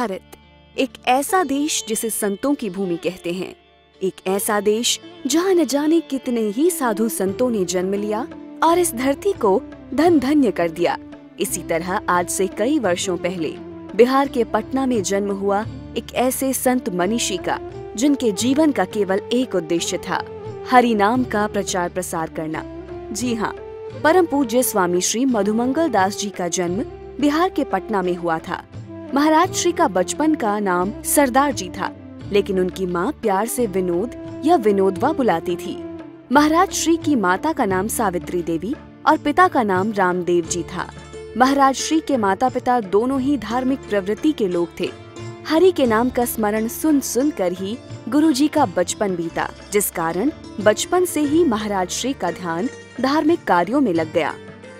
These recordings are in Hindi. भारत, एक ऐसा देश जिसे संतों की भूमि कहते हैं, एक ऐसा देश जहाँ न जाने कितने ही साधु संतों ने जन्म लिया और इस धरती को धन धन्य कर दिया। इसी तरह आज से कई वर्षों पहले बिहार के पटना में जन्म हुआ एक ऐसे संत मनीषी का जिनके जीवन का केवल एक उद्देश्य था, हरि नाम का प्रचार प्रसार करना। जी हाँ, परम पूज्य स्वामी श्री मधुमंगल दास जी का जन्म बिहार के पटना में हुआ था। महाराज श्री का बचपन का नाम सरदार जी था, लेकिन उनकी माँ प्यार से विनोद या विनोदवा बुलाती थी। महाराज श्री की माता का नाम सावित्री देवी और पिता का नाम रामदेव जी था। महाराज श्री के माता पिता दोनों ही धार्मिक प्रवृत्ति के लोग थे। हरि के नाम का स्मरण सुन सुन कर ही गुरुजी का बचपन बीता, जिस कारण बचपन से ही महाराज श्री का ध्यान धार्मिक कार्यों में लग गया।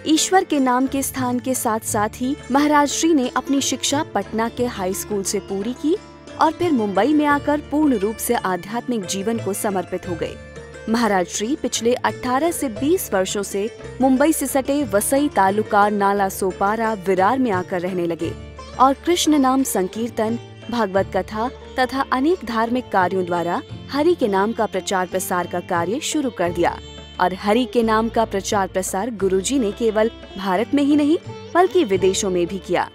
ईश्वर के नाम के स्थान के साथ साथ ही महाराज श्री ने अपनी शिक्षा पटना के हाई स्कूल से पूरी की और फिर मुंबई में आकर पूर्ण रूप से आध्यात्मिक जीवन को समर्पित हो गए। महाराज श्री पिछले 18 से 20 वर्षों से मुंबई से सटे वसई तालुका नाला सोपारा विरार में आकर रहने लगे और कृष्ण नाम संकीर्तन, भागवत कथा तथा अनेक धार्मिक कार्यों द्वारा हरि के नाम का प्रचार प्रसार का कार्य शुरू कर दिया। और हरि के नाम का प्रचार प्रसार गुरुजी ने केवल भारत में ही नहीं बल्कि विदेशों में भी किया।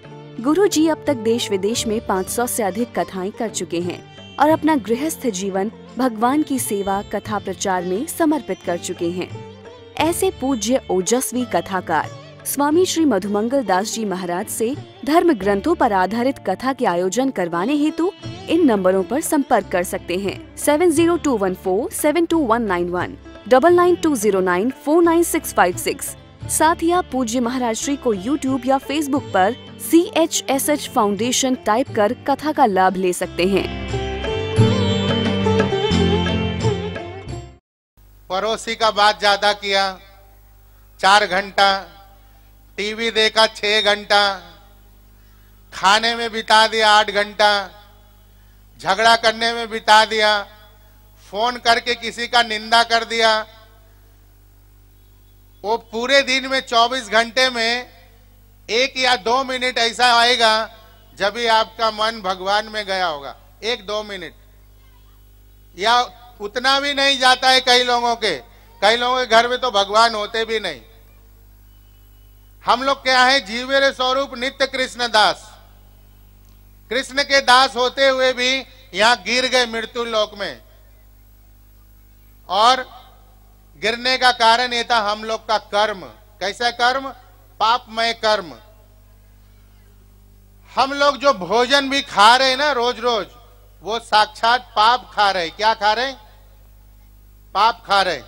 गुरुजी अब तक देश विदेश में 500 से अधिक कथाएं कर चुके हैं और अपना गृहस्थ जीवन भगवान की सेवा कथा प्रचार में समर्पित कर चुके हैं। ऐसे पूज्य ओजस्वी कथाकार स्वामी श्री मधुमंगल दास जी महाराज से धर्म ग्रंथों पर आधारित कथा के आयोजन करवाने हेतु इन नंबरों पर संपर्क कर सकते हैं: 7021472191, 9920949656। साथ ही आप पूज्य महाराज श्री को YouTube या Facebook पर CHSH Foundation टाइप कर कथा का लाभ ले सकते हैं। पड़ोसी का बात ज्यादा किया, 4 घंटा टीवी देखा, 6 घंटा खाने में बिता दिया, 8 घंटा झगड़ा करने में बिता दिया, फोन करके किसी का निंदा कर दिया। वो पूरे दिन में 24 घंटे में 1 या 2 मिनट ऐसा आएगा जब ही आपका मन भगवान में गया होगा, 1-2 मिनट, या उतना भी नहीं जाता है। कई लोगों के घर में तो भगवान होते भी नहीं। हम लोग क्या है, जीवेरे स्वरूप नित्य कृष्ण दास, कृष्ण के दास होते हुए भी यहां गिर गए मृत्यु लोक में। और गिरने का कारण यह था हम लोग का कर्म। कैसा कर्म? पापमय कर्म। हम लोग जो भोजन भी खा रहे हैं ना रोज रोज, वो साक्षात पाप खा रहे। क्या खा रहे? पाप खा रहे।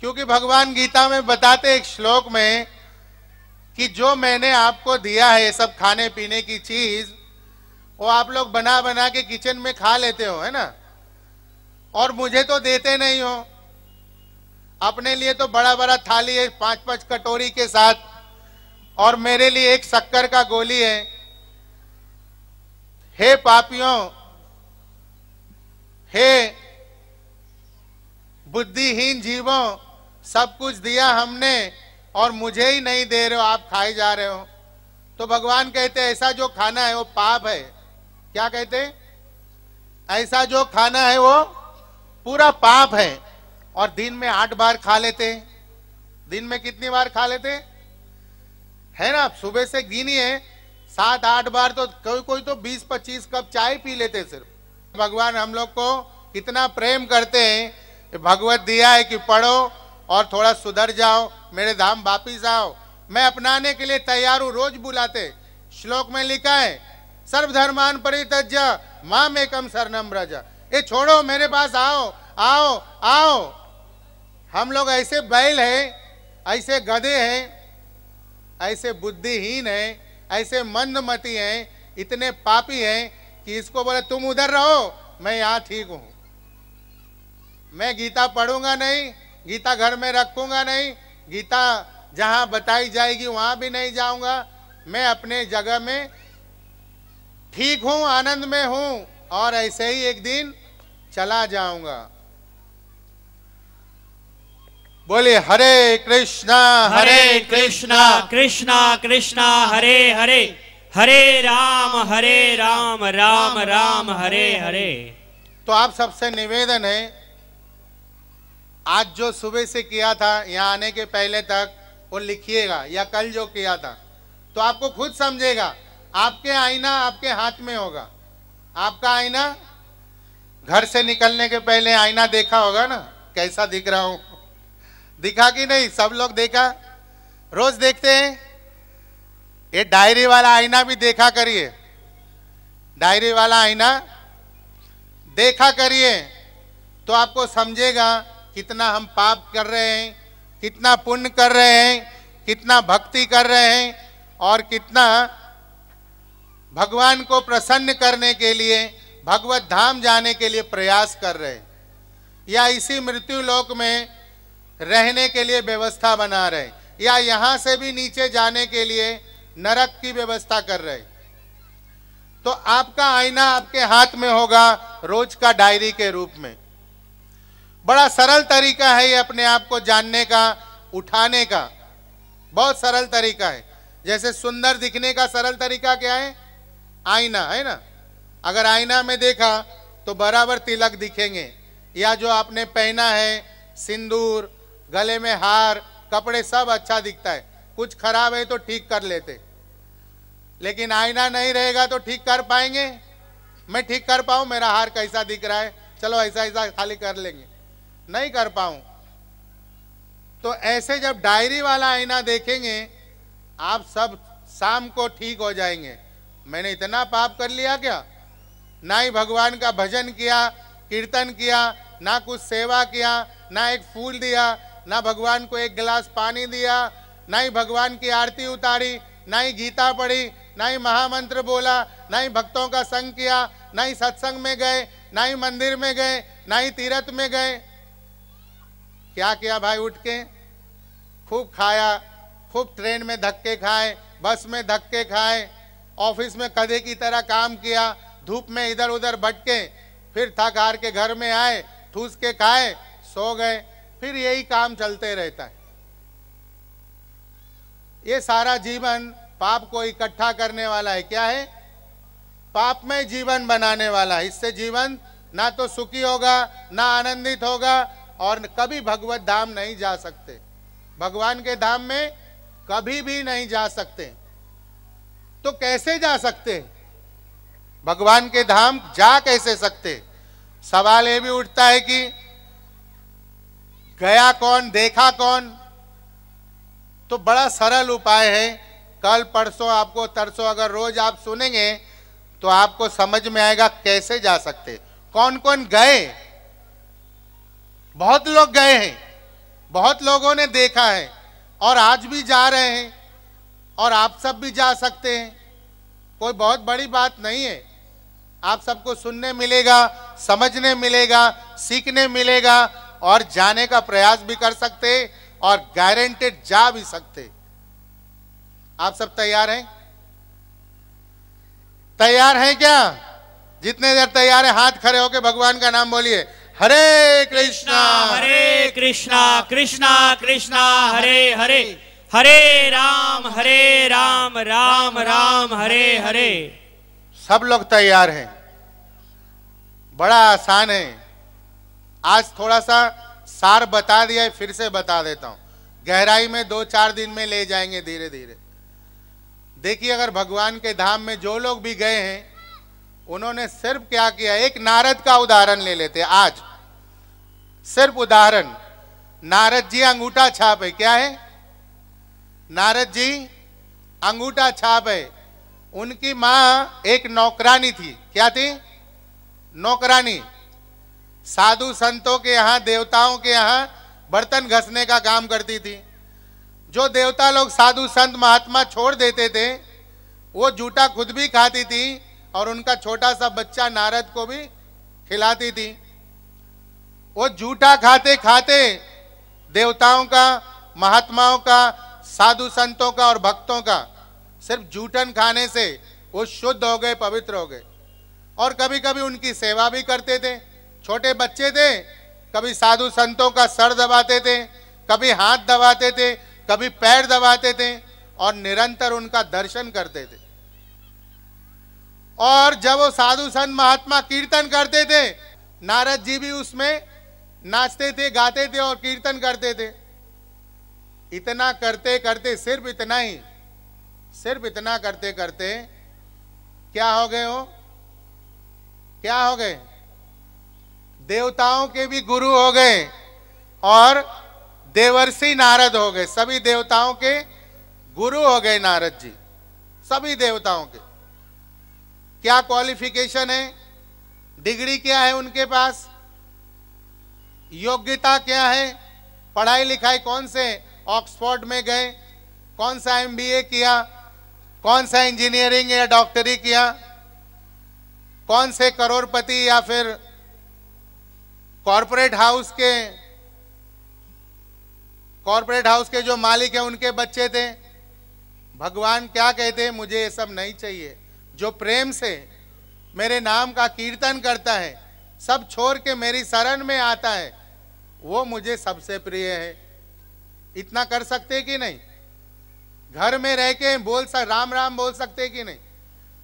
क्योंकि भगवान गीता में बताते एक श्लोक में कि जो मैंने आपको दिया है सब खाने पीने की चीज, वो आप लोग बना बना के किचन में खा लेते हो, है ना, और मुझे तो देते नहीं हो। अपने लिए तो बड़ा बड़ा थाली है 5-5 कटोरी के साथ, और मेरे लिए एक शक्कर का गोली है। हे पापियों, हे बुद्धिहीन जीवों, सब कुछ दिया हमने और मुझे ही नहीं दे रहे हो, आप खाए जा रहे हो। तो भगवान कहते ऐसा जो खाना है वो पाप है। क्या कहते? ऐसा जो खाना है वो पूरा पाप है। और दिन में 8 बार खा लेते। दिन में कितनी बार खा लेते है ना? आप सुबह से गिनिए, 7-8 बार, तो कोई तो 20-25 कप चाय पी लेते सिर्फ। भगवान हम लोग को कितना प्रेम करते हैं। भगवत दिया है कि पढ़ो और थोड़ा सुधर जाओ, मेरे धाम वापिस आओ। मैं अपनाने के लिए तैयार हूँ, रोज बुलाते। श्लोक में लिखा है सर्वधर्मान परित्यज्य माम एकम शरणं व्रज। ये छोड़ो, मेरे पास आओ आओ आओ। हम लोग ऐसे बैल हैं, ऐसे गधे हैं, ऐसे बुद्धिहीन हैं, ऐसे मंदमती हैं, इतने पापी हैं कि इसको बोले तुम उधर रहो, मैं यहाँ ठीक हूँ। मैं गीता पढ़ूंगा नहीं, गीता घर में रखूंगा नहीं, गीता जहाँ बताई जाएगी वहाँ भी नहीं जाऊंगा। मैं अपने जगह में ठीक हूँ, आनंद में हूँ, और ऐसे ही एक दिन चला जाऊंगा। बोले हरे कृष्णा कृष्णा कृष्णा कृष्णा हरे हरे, हरे राम राम राम हरे हरे। तो आप सबसे निवेदन है, आज जो सुबह से किया था यहाँ आने के पहले तक वो लिखिएगा, या कल जो किया था, तो आपको खुद समझेगा। आपके आईना आपके हाथ में होगा, आपका आईना घर से निकलने के पहले आईना देखा होगा ना, कैसा दिख रहा हूँ, दिखा कि नहीं? सब लोग देखा, रोज देखते हैं। ये डायरी वाला आईना भी देखा करिए, डायरी वाला आईना देखा करिए, तो आपको समझेगा कितना हम पाप कर रहे हैं, कितना पुण्य कर रहे हैं, कितना भक्ति कर रहे हैं, और कितना भगवान को प्रसन्न करने के लिए भगवत धाम जाने के लिए प्रयास कर रहे हैं, या इसी मृत्यु लोक में रहने के लिए व्यवस्था बना रहे, या यहाँ से भी नीचे जाने के लिए नरक की व्यवस्था कर रहे। तो आपका आईना आपके हाथ में होगा रोज का डायरी के रूप में। बड़ा सरल तरीका है ये अपने आप को जानने का, उठाने का, बहुत सरल तरीका है। जैसे सुंदर दिखने का सरल तरीका क्या है? आईना है ना। अगर आईना में देखा तो बराबर तिलक दिखेंगे, या जो आपने पहना है सिंदूर, गले में हार, कपड़े, सब अच्छा दिखता है। कुछ खराब है तो ठीक कर लेते, लेकिन आईना नहीं रहेगा तो ठीक कर पाएंगे? मैं ठीक कर पाऊँ? मेरा हार कैसा दिख रहा है, चलो ऐसा ऐसा खाली कर लेंगे, नहीं कर पाऊँ। तो ऐसे जब डायरी वाला आईना देखेंगे आप सब शाम को ठीक हो जाएंगे। मैंने इतना पाप कर लिया क्या? ना ही भगवान का भजन किया, कीर्तन किया, ना कुछ सेवा किया, ना एक फूल दिया, ना भगवान को एक गिलास पानी दिया, ना ही भगवान की आरती उतारी, ना ही गीता पढ़ी, ना ही महामंत्र बोला, ना ही भक्तों का संग किया, ना ही सत्संग में गए, ना ही मंदिर में गए, ना ही तीर्थ में गए। क्या किया भाई? उठ के खूब खाया, खूब ट्रेन में धक्के खाए, बस में धक्के खाए, ऑफिस में गधे की तरह काम किया, धूप में इधर उधर भटके, फिर थक हार के घर में आए, ठूस के खाए, सो गए, फिर यही काम चलते रहता है। ये सारा जीवन पाप को इकट्ठा करने वाला है। क्या है? पाप में जीवन बनाने वाला है। इससे जीवन ना तो सुखी होगा, ना आनंदित होगा, और कभी भगवत धाम नहीं जा सकते, भगवान के धाम में कभी भी नहीं जा सकते। तो कैसे जा सकते भगवान के धाम? जा कैसे सकते? सवाल ये भी उठता है कि गया कौन, देखा कौन? तो बड़ा सरल उपाय है, कल परसों आपको तरसों अगर रोज आप सुनेंगे तो आपको समझ में आएगा कैसे जा सकते, कौन कौन गए। बहुत लोग गए हैं, बहुत लोगों ने देखा है, और आज भी जा रहे हैं, और आप सब भी जा सकते हैं। कोई बहुत बड़ी बात नहीं है। आप सबको सुनने मिलेगा, समझने मिलेगा, सीखने मिलेगा, और जाने का प्रयास भी कर सकते, और गारंटेड जा भी सकते। आप सब तैयार हैं? तैयार हैं क्या? जितने देर तैयार हैं हाथ खड़े होकर भगवान का नाम बोलिए। हरे कृष्णा कृष्णा कृष्णा हरे हरे, हरे राम राम राम हरे हरे। सब लोग तैयार हैं? बड़ा आसान है। आज थोड़ा सा सार बता दिया है, फिर से बता देता हूँ, गहराई में 2-4 दिन में ले जाएंगे धीरे धीरे। देखिए, अगर भगवान के धाम में जो लोग भी गए हैं उन्होंने सिर्फ क्या किया, एक नारद का उदाहरण ले लेते हैं आज, सिर्फ उदाहरण। नारद जी अंगूठा छाप है। क्या है? नारद जी अंगूठा छाप है। उनकी माँ एक नौकरानी थी। क्या थी? नौकरानी। साधु संतों के यहाँ, देवताओं के यहाँ बर्तन घसने का काम करती थी। जो देवता लोग, साधु संत महात्मा छोड़ देते थे, वो जूठा खुद भी खाती थी और उनका छोटा सा बच्चा नारद को भी खिलाती थी। वो जूठा खाते खाते देवताओं का, महात्माओं का, साधु संतों का और भक्तों का, सिर्फ जूठन खाने से वो शुद्ध हो गए, पवित्र हो गए। और कभी कभी उनकी सेवा भी करते थे। छोटे बच्चे थे, कभी साधु संतों का सर दबाते थे, कभी हाथ दबाते थे, कभी पैर दबाते थे, और निरंतर उनका दर्शन करते थे। और जब वो साधु संत महात्मा कीर्तन करते थे, नारद जी भी उसमें नाचते थे, गाते थे और कीर्तन करते थे। इतना करते करते, सिर्फ इतना करते करते क्या हो गए हो? क्या हो गए? देवताओं के भी गुरु हो गए और देवर्षि नारद हो गए। सभी देवताओं के गुरु हो गए नारद जी, सभी देवताओं के। क्या क्वालिफिकेशन है? डिग्री क्या है उनके पास? योग्यता क्या है? पढ़ाई लिखाई कौन से? ऑक्सफोर्ड में गए, कौन सा MBA किया, कौन सा इंजीनियरिंग या डॉक्टरी किया, कौन से करोड़पति या फिर कॉरपोरेट हाउस के जो मालिक हैं उनके बच्चे थे। भगवान क्या कहते हैं? मुझे ये सब नहीं चाहिए। जो प्रेम से मेरे नाम का कीर्तन करता है, सब छोड़ के मेरी शरण में आता है, वो मुझे सबसे प्रिय है। इतना कर सकते कि नहीं? घर में रह के राम राम बोल सकते कि नहीं?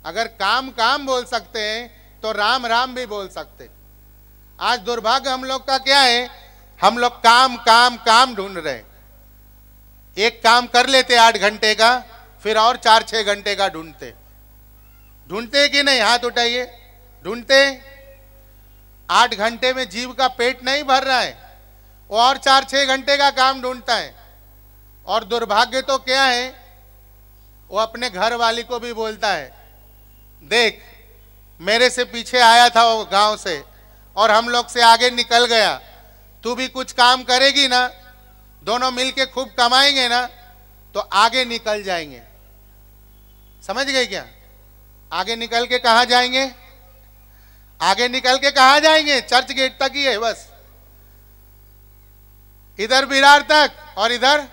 अगर काम काम बोल सकते हैं तो राम राम भी बोल सकते। आज दुर्भाग्य हम लोग का क्या है? हम लोग काम काम काम ढूंढ रहे हैं। एक काम कर लेते 8 घंटे का, फिर और 4-6 घंटे का ढूंढते कि नहीं? हाथ उठाइए। ढूंढते। 8 घंटे में जीव का पेट नहीं भर रहा है, और 4-6 घंटे का काम ढूंढता है। और दुर्भाग्य तो क्या है, वो अपने घर वाली को भी बोलता है, देख मेरे से पीछे आया था वो गांव से और हम लोग से आगे निकल गया, तू भी कुछ काम करेगी ना, दोनों मिलके खूब कमाएंगे ना तो आगे निकल जाएंगे। समझ गए क्या? आगे निकल के कहाँ जाएंगे? आगे निकल के कहाँ जाएंगे? चर्च गेट तक ही है बस, इधर विरार तक और इधर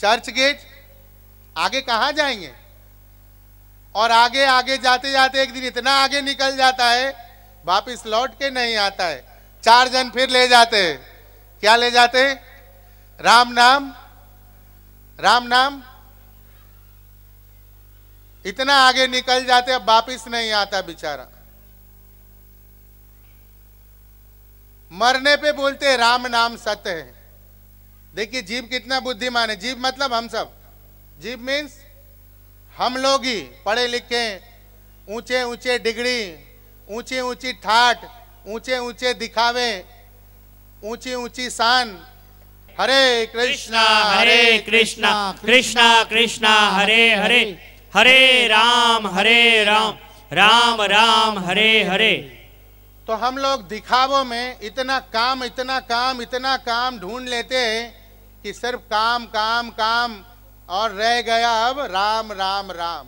चर्च गेट। आगे कहाँ जाएंगे? और आगे आगे जाते जाते एक दिन इतना आगे निकल जाता है, वापिस लौट के नहीं आता है। 4 जन फिर ले जाते हैं। क्या ले जाते हैं? राम नाम, राम नाम। इतना आगे निकल जाते, अब वापिस नहीं आता बेचारा। मरने पे बोलते हैं, राम नाम सत्य है। देखिए जीव कितना बुद्धिमान है। जीव मतलब हम सब, जीव मीन्स हम लोग ही, पढ़े लिखे, ऊंचे ऊंचे डिग्री, ऊंची ऊंची ठाट, ऊंचे ऊंचे दिखावे, ऊंची ऊंची शान। हरे कृष्णा कृष्णा कृष्णा हरे हरे, हरे राम राम राम हरे हरे। तो हम लोग दिखावों में इतना काम ढूंढ लेते हैं कि सिर्फ काम काम काम और रह गया अब राम राम राम।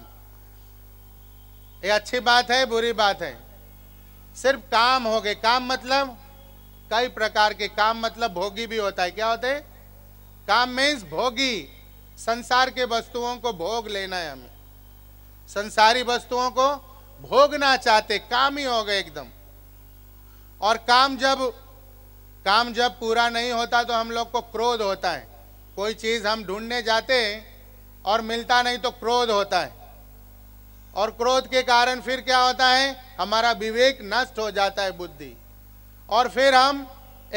ये अच्छी बात है, बुरी बात है? सिर्फ काम हो गए। काम मतलब कई प्रकार के काम, मतलब भोगी भी होता है। क्या होते हैं? काम मीन्स भोगी। संसार के वस्तुओं को भोग लेना है हमें, संसारी वस्तुओं को भोगना चाहते, काम ही हो गए एकदम। और काम जब पूरा नहीं होता तो हम लोग को क्रोध होता है। कोई चीज़ हम ढूंढने जाते हैं और मिलता नहीं तो क्रोध होता है। और क्रोध के कारण फिर क्या होता है? हमारा विवेक नष्ट हो जाता है, बुद्धि। और फिर हम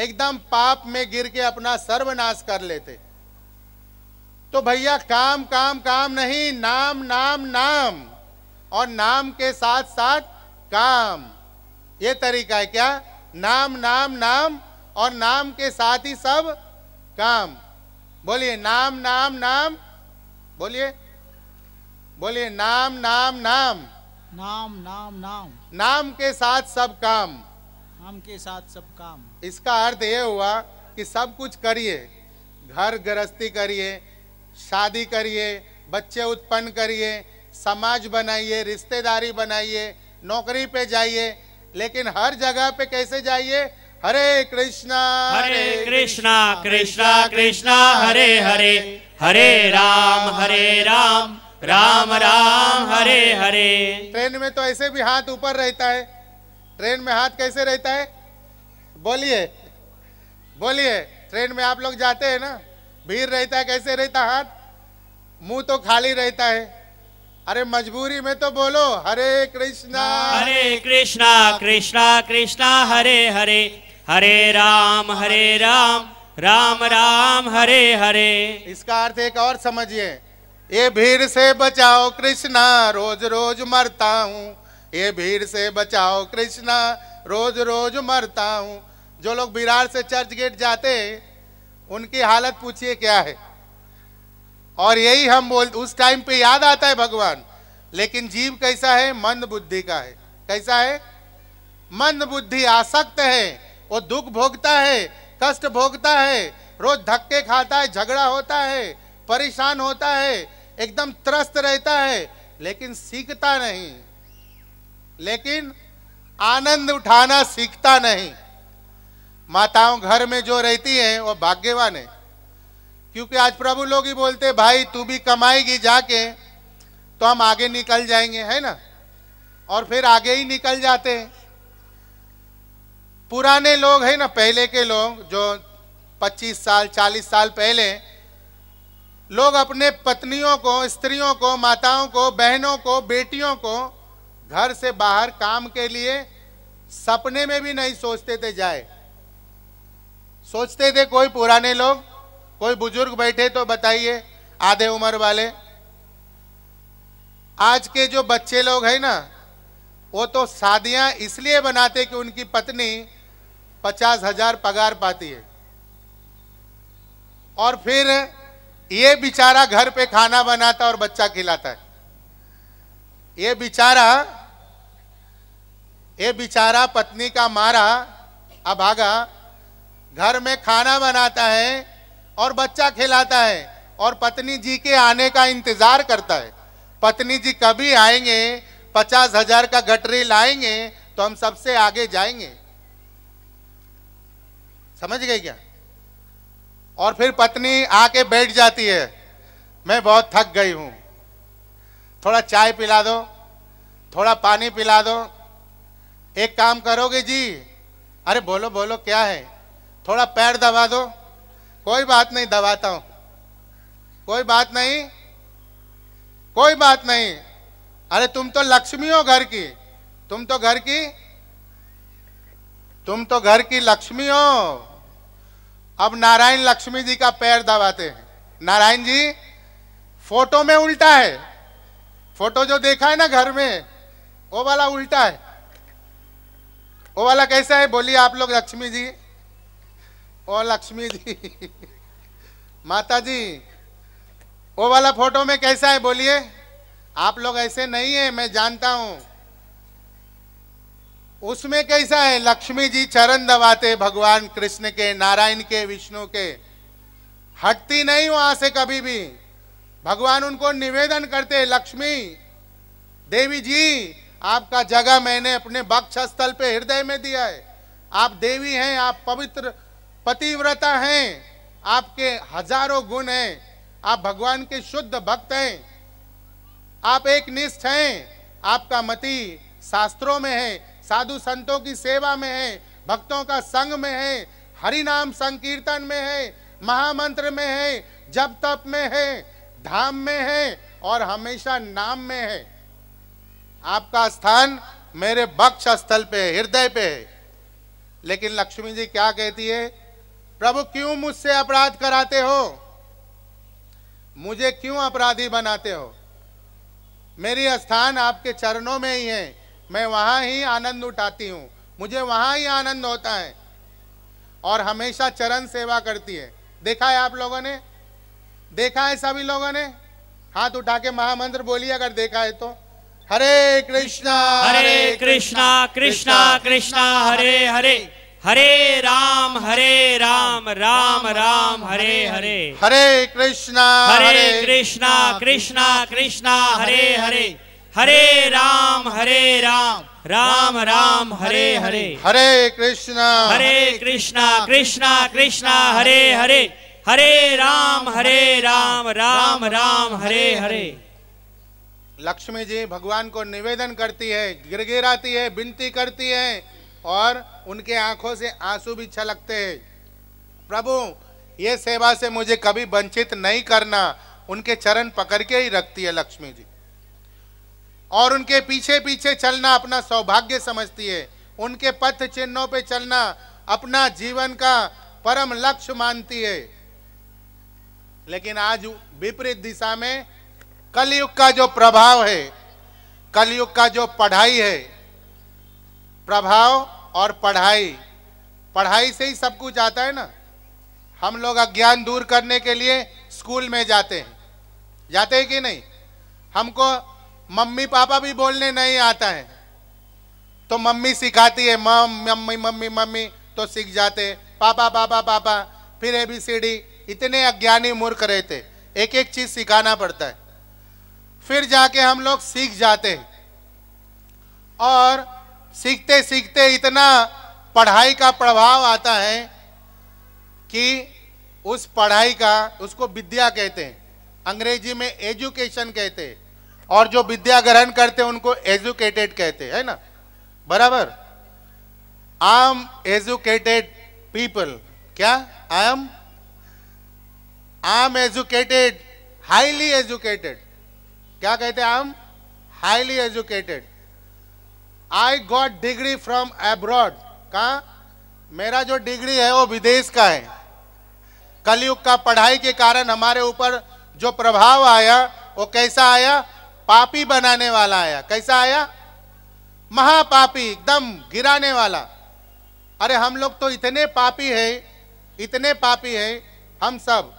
एकदम पाप में गिर के अपना सर्वनाश कर लेते। तो भैया काम काम काम नहीं, नाम नाम नाम, और नाम के साथ साथ काम। ये तरीका है क्या? नाम नाम नाम और नाम के साथ ही सब काम। बोलिए नाम नाम नाम, बोलिए बोलिए नाम नाम नाम, नाम नाम नाम, नाम के साथ सब काम, नाम के साथ सब काम। इसका अर्थ ये हुआ कि सब कुछ करिए, घर गृहस्थी करिए, शादी करिए, बच्चे उत्पन्न करिए, समाज बनाइए, रिश्तेदारी बनाइए, नौकरी पे जाइए, लेकिन हर जगह पे कैसे जाइए? हरे कृष्णा कृष्णा कृष्णा हरे हरे, हरे राम राम राम हरे हरे। ट्रेन में तो ऐसे भी हाथ ऊपर रहता है। ट्रेन में हाथ कैसे रहता है? बोलिए बोलिए। ट्रेन में आप लोग जाते हैं ना, भीड़ रहता है, कैसे रहता हाथ? मुंह तो खाली रहता है, अरे मजबूरी में तो बोलो हरे कृष्णा कृष्णा कृष्णा हरे हरे, हरे राम राम राम हरे हरे। इसका अर्थ एक और समझिए, ये भीड़ से बचाओ कृष्णा रोज रोज मरता हूँ, ये भीड़ से बचाओ कृष्णा रोज रोज मरता हूँ। जो लोग विरार से चर्च गेट जाते उनकी हालत पूछिए क्या है, और यही हम बोल उस टाइम पे याद आता है भगवान। लेकिन जीव कैसा है, मंद बुद्धि का है। कैसा है, मंद बुद्धि, आसक्त है, वो दुख भोगता है, कष्ट भोगता है, रोज धक्के खाता है, झगड़ा होता है, परेशान होता है, एकदम त्रस्त रहता है, लेकिन सीखता नहीं, लेकिन आनंद उठाना सीखता नहीं। माताओं घर में जो रहती हैं वो भाग्यवान है, क्योंकि आज प्रभु लोग ही बोलते भाई तू भी कमाएगी जाके तो हम आगे निकल जाएंगे, है ना, और फिर आगे ही निकल जाते हैं। पुराने लोग है ना, पहले के लोग जो 25 साल 40 साल पहले लोग अपने पत्नियों को, स्त्रियों को, माताओं को, बहनों को, बेटियों को घर से बाहर काम के लिए सपने में भी नहीं सोचते थे जाए। सोचते थे कोई पुराने लोग, कोई बुजुर्ग बैठे तो बताइए आधे उम्र वाले। आज के जो बच्चे लोग हैं ना, वो तो शादियां इसलिए बनाते कि उनकी पत्नी 50,000 पगार पाती है, और फिर ये बेचारा घर पे खाना बनाता और बच्चा खिलाता है। ये बेचारा पत्नी का मारा अभागा घर में खाना बनाता है और बच्चा खिलाता है, और पत्नी जी के आने का इंतजार करता है, पत्नी जी कभी आएंगे 50,000 का गटरी लाएंगे तो हम सबसे आगे जाएंगे। समझ गए क्या? और फिर पत्नी आके बैठ जाती है, मैं बहुत थक गई हूँ, थोड़ा चाय पिला दो, थोड़ा पानी पिला दो। एक काम करोगे जी, अरे बोलो बोलो क्या है, थोड़ा पैर दबा दो, कोई बात नहीं दबाता हूं, कोई बात नहीं। अरे तुम तो लक्ष्मी हो घर की, तुम तो घर की लक्ष्मी हो। अब नारायण लक्ष्मी जी का पैर दबाते हैं। नारायण जी फोटो में उल्टा है, फोटो जो देखा है ना घर में, वो वाला उल्टा है। वो वाला कैसा है बोलिए आप लोग, लक्ष्मी जी, ओ लक्ष्मी जी, माता जी, वो वाला फोटो में कैसा है बोलिए आप लोग? ऐसे नहीं है, मैं जानता हूं। उसमें कैसा है, लक्ष्मी जी चरण दबाते भगवान कृष्ण के, नारायण के, विष्णु के, हटती नहीं वहां से कभी भी। भगवान उनको निवेदन करते, लक्ष्मी देवी जी आपका जगह मैंने अपने वक्ष स्थल पे हृदय में दिया है, आप देवी हैं, आप पवित्र पतिव्रता हैं, आपके हजारों गुण हैं, आप भगवान के शुद्ध भक्त हैं, आप एक निष्ठ हैं, आपका मति शास्त्रों में है, साधु संतों की सेवा में है, भक्तों का संग में है, हरिनाम संकीर्तन में है, महामंत्र में है, जप तप में है, धाम में है, और हमेशा नाम में है। आपका स्थान मेरे वक्ष स्थल पे, हृदय पे है। लेकिन लक्ष्मी जी क्या कहती है, प्रभु क्यों मुझसे अपराध कराते हो, मुझे क्यों अपराधी बनाते हो, मेरी स्थान आपके चरणों में ही है, मैं वहाँ ही आनंद उठाती हूँ, मुझे वहाँ ही आनंद होता है। और हमेशा चरण सेवा करती है, देखा है आप लोगों ने, देखा है सभी लोगों ने, हाथ उठा के महामंत्र बोलिए अगर देखा है तो, हरे कृष्णा कृष्णा कृष्णा हरे हरे, हरे राम राम राम हरे हरे, हरे कृष्णा कृष्णा कृष्णा हरे हरे, हरे राम राम हरे हरे, हरे कृष्णा कृष्णा कृष्णा हरे हरे, हरे राम राम हरे हरे। लक्ष्मी जी भगवान को निवेदन करती है, गिड़गिड़ाती है, विनती करती है, और उनके आंखों से आंसू भी छलकते हैं। प्रभु ये सेवा से मुझे कभी वंचित नहीं करना, उनके चरण पकड़ के ही रखती है लक्ष्मी जी। और उनके पीछे पीछे चलना अपना सौभाग्य समझती है, उनके पथ चिन्हों पे चलना अपना जीवन का परम लक्ष्य मानती है। लेकिन आज विपरीत दिशा में कलयुग का जो प्रभाव है, कलयुग का जो पढ़ाई है, प्रभाव और पढ़ाई, पढ़ाई से ही सब कुछ आता है ना। हम लोग अज्ञान दूर करने के लिए स्कूल में जाते हैं कि नहीं। हमको मम्मी पापा भी बोलने नहीं आता है तो मम्मी सिखाती है, मम्मी मम्मी मम्मी तो सीख जाते, पापा पापा पापा, फिर ABCD। इतने अज्ञानी मूर्ख रहते, एक एक चीज सिखाना पड़ता है, फिर जाके हम लोग सीख जाते हैं। और सीखते सीखते इतना पढ़ाई का प्रभाव आता है कि उस पढ़ाई का, उसको विद्या कहते हैं, अंग्रेजी में एजुकेशन कहते हैं, और जो विद्या ग्रहण करते हैं उनको एजुकेटेड कहते हैं ना, बराबर। आई एम एजुकेटेड पीपल, क्या I am educated, highly educated, क्या कहते हैं, I am highly educated. I got degree from abroad, का मेरा जो डिग्री है वो विदेश का है। कलयुग का पढ़ाई के कारण हमारे ऊपर जो प्रभाव आया वो कैसा आया, पापी बनाने वाला आया। कैसा आया, महापापी, एकदम गिराने वाला। अरे हम लोग तो इतने पापी हैं हम सब।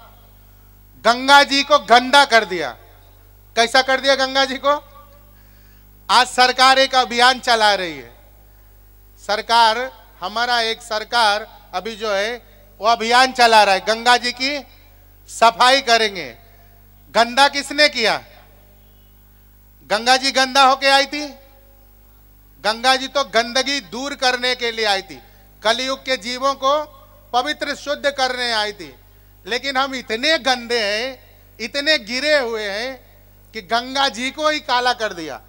गंगा जी को गंदा कर दिया। कैसा कर दिया गंगा जी को? आज सरकार एक अभियान चला रही है, सरकार, हमारा एक सरकार अभी जो है वो अभियान चला रहा है, गंगा जी की सफाई करेंगे। गंदा किसने किया? गंगा जी गंदा होके आई थी? गंगा जी तो गंदगी दूर करने के लिए आई थी, कलयुग के जीवों को पवित्र शुद्ध करने आई थी। लेकिन हम इतने गंदे हैं, इतने गिरे हुए हैं कि गंगा जी को ही काला कर दिया।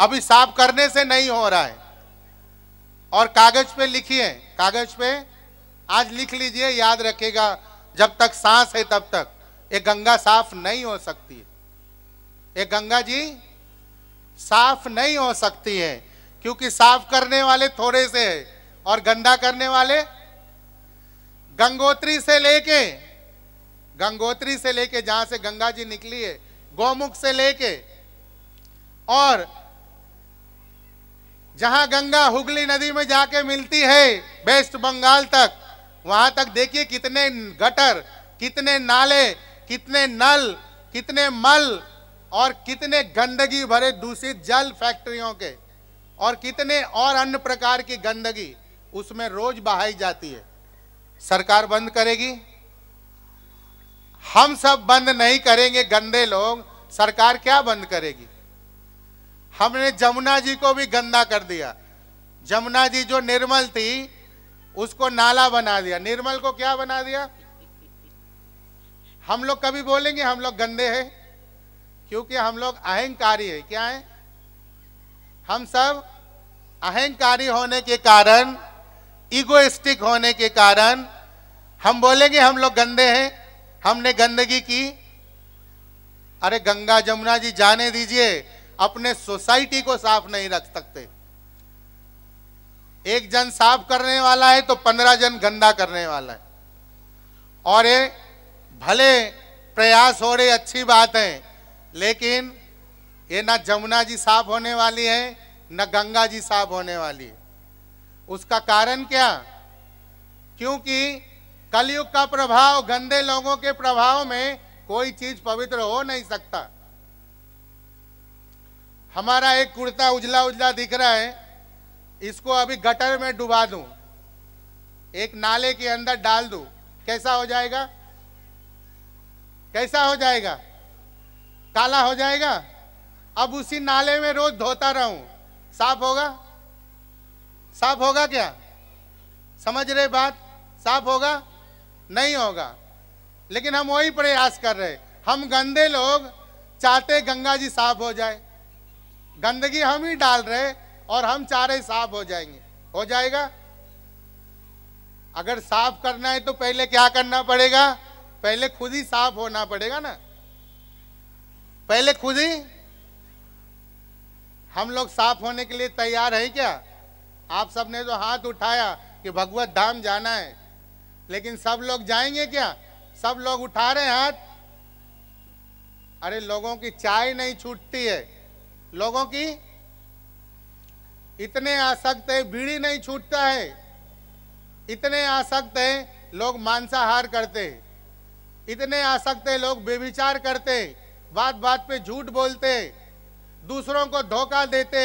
अभी साफ करने से नहीं हो रहा है। और कागज पे लिखिए, कागज पे आज लिख लीजिए, याद रखेगा, जब तक सांस है तब तक ये गंगा साफ नहीं हो सकती है, ये गंगा जी साफ नहीं हो सकती है, क्योंकि साफ करने वाले थोड़े से है और गंदा करने वाले। गंगोत्री से लेके जहां से गंगा जी निकली है, गौमुख से लेके, और जहां गंगा हुगली नदी में जाके मिलती है वेस्ट बंगाल तक, वहां तक देखिए कितने गटर, कितने नाले, कितने नल, कितने मल और कितने गंदगी भरे दूषित जल फैक्ट्रियों के, और कितने और अन्य प्रकार की गंदगी उसमें रोज बहाई जाती है। सरकार बंद करेगी? हम सब बंद नहीं करेंगे गंदे लोग, सरकार क्या बंद करेगी। हमने जमुना जी को भी गंदा कर दिया। जमुना जी जो निर्मल थी उसको नाला बना दिया, निर्मल को क्या बना दिया। हम लोग कभी बोलेंगे हम लोग गंदे हैं? क्योंकि हम लोग अहंकारी है। क्या है, हम सब अहंकारी होने के कारण, इगोइस्टिक होने के कारण हम बोलेंगे हम लोग गंदे हैं, हमने गंदगी की। अरे गंगा जमुना जी जाने दीजिए, अपने सोसाइटी को साफ नहीं रख सकते। एक जन साफ करने वाला है तो 15 जन गंदा करने वाला है। और ये भले प्रयास हो रहे, अच्छी बात है, लेकिन ये ना जमुना जी साफ होने वाली है ना गंगा जी साफ होने वाली है। उसका कारण क्या? क्योंकि कलयुग का प्रभाव, गंदे लोगों के प्रभाव में कोई चीज पवित्र हो नहीं सकता। हमारा एक कुर्ता उजला उजला दिख रहा है, इसको अभी गटर में डुबा दूं, एक नाले के अंदर डाल दूं, कैसा हो जाएगा? कैसा हो जाएगा? काला हो जाएगा। अब उसी नाले में रोज धोता रहूं, साफ होगा? साफ होगा क्या? समझ रहे बात? साफ होगा नहीं होगा। लेकिन हम वही प्रयास कर रहे। हम गंदे लोग चाहते गंगा जी साफ हो जाए, गंदगी हम ही डाल रहे और हम चारे साफ हो जाएंगे। हो जाएगा? अगर साफ करना है तो पहले क्या करना पड़ेगा? पहले खुद ही साफ होना पड़ेगा ना, पहले खुद ही। हम लोग साफ होने के लिए तैयार हैं क्या? आप सब ने तो हाथ उठाया कि भगवत धाम जाना है, लेकिन सब लोग जाएंगे क्या? सब लोग उठा रहे हाथ? अरे लोगों की चाय नहीं छूटती है, लोगों की इतने आसक्त है बीड़ी नहीं छूटता है, इतने आसक्त है लोग मांसाहार करते, इतने आसक्त है लोग बेविचार करते, बात बात पे झूठ बोलते, दूसरों को धोखा देते,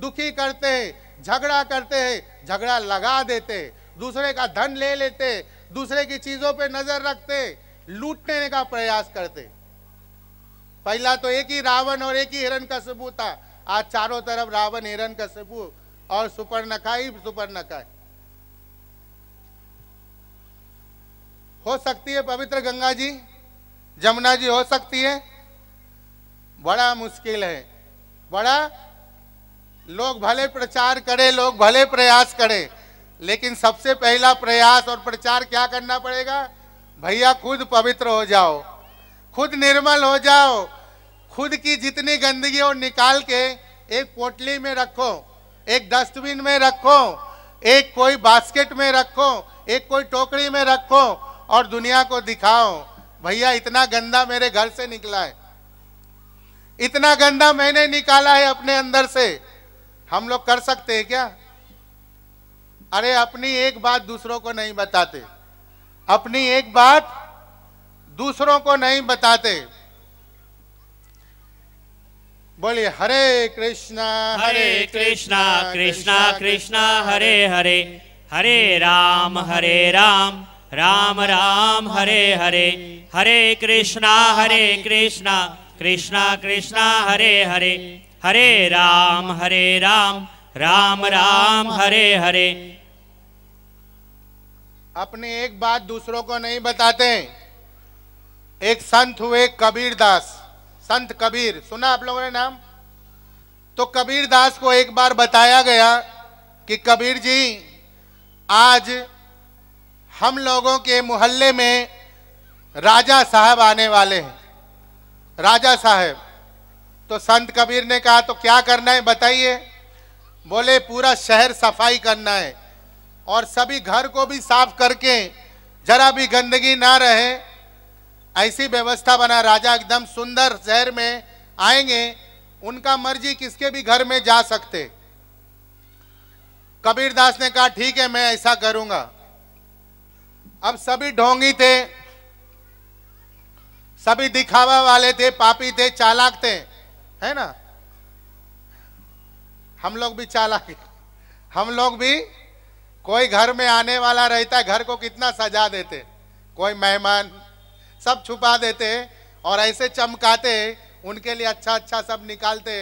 दुखी करते, झगड़ा करते हैं, झगड़ा लगा देते, दूसरे का धन ले लेते, दूसरे की चीजों पे नजर रखते, लूटने का प्रयास करते। पहला तो एक ही रावण और एक ही हिरण्यकश्यपु था, आज चारों तरफ रावण, हिरण्यकश्यपु और सुपर्णखा ही सुपर्णखा। हो सकती है पवित्र गंगा जी, जमुना जी हो सकती है? बड़ा मुश्किल है, बड़ा। लोग भले प्रचार करें, लोग भले प्रयास करें, लेकिन सबसे पहला प्रयास और प्रचार क्या करना पड़ेगा? भैया खुद पवित्र हो जाओ, खुद निर्मल हो जाओ, खुद की जितनी गंदगी हो निकाल के एक पोटली में रखो, एक डस्टबिन में रखो, एक कोई बास्केट में रखो, एक कोई टोकरी में रखो और दुनिया को दिखाओ, भैया इतना गंदा मेरे घर से निकला है, इतना गंदा मैंने निकाला है अपने अंदर से। हम लोग कर सकते हैं क्या? अरे अपनी एक बात दूसरों को नहीं बताते, अपनी एक बात दूसरों को नहीं बताते। बोलिए हरे कृष्णा कृष्णा कृष्णा हरे हरे, हरे राम राम राम हरे हरे, हरे कृष्णा कृष्णा कृष्णा हरे हरे, हरे राम राम राम हरे हरे। अपनी एक बात दूसरों को नहीं बताते। एक संत हुए कबीर दास, संत कबीर, सुना आप लोगों ने नाम? तो कबीर दास को एक बार बताया गया कि कबीर जी आज हम लोगों के मोहल्ले में राजा साहब आने वाले हैं, राजा साहब। तो संत कबीर ने कहा तो क्या करना है बताइए? बोले पूरा शहर सफाई करना है और सभी घर को भी साफ करके जरा भी गंदगी ना रहे, ऐसी व्यवस्था बना। राजा एकदम सुंदर शहर में आएंगे, उनका मर्जी किसके भी घर में जा सकते। कबीर दास ने कहा ठीक है मैं ऐसा करूंगा। अब सभी ढोंगी थे, सभी दिखावा वाले थे, पापी थे, चालाक थे, है ना? हम लोग भी चालाक हैं, हम लोग भी, कोई घर में आने वाला रहता है, घर को कितना सजा देते, कोई मेहमान सब छुपा देते और ऐसे चमकाते, उनके लिए अच्छा अच्छा सब निकालते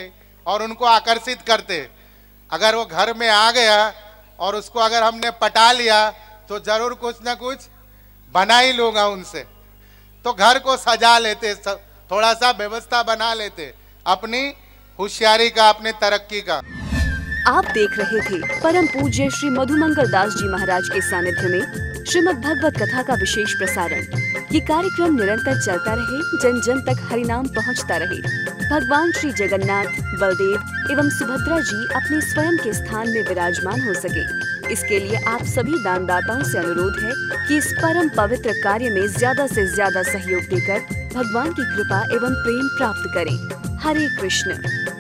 और उनको आकर्षित करते। अगर वो घर में आ गया और उसको अगर हमने पटा लिया तो जरूर कुछ ना कुछ बना ही लूँगा उनसे, तो घर को सजा लेते, थोड़ा सा व्यवस्था बना लेते अपनी होशियारी का, अपने तरक्की का। आप देख रहे थे परम पूज्य श्री मधुमंगल दास जी महाराज के सानिध्य में श्रीमद् भगवत कथा का विशेष प्रसारण। ये कार्यक्रम निरंतर चलता रहे, जन जन तक हरिनाम पहुंचता रहे। भगवान श्री जगन्नाथ, बलदेव एवं सुभद्रा जी अपने स्वयं के स्थान में विराजमान हो सके, इसके लिए आप सभी दानदाताओं से अनुरोध है कि इस परम पवित्र कार्य में ज्यादा से ज्यादा सहयोग देकर भगवान की कृपा एवं प्रेम प्राप्त करें। हरे कृष्ण।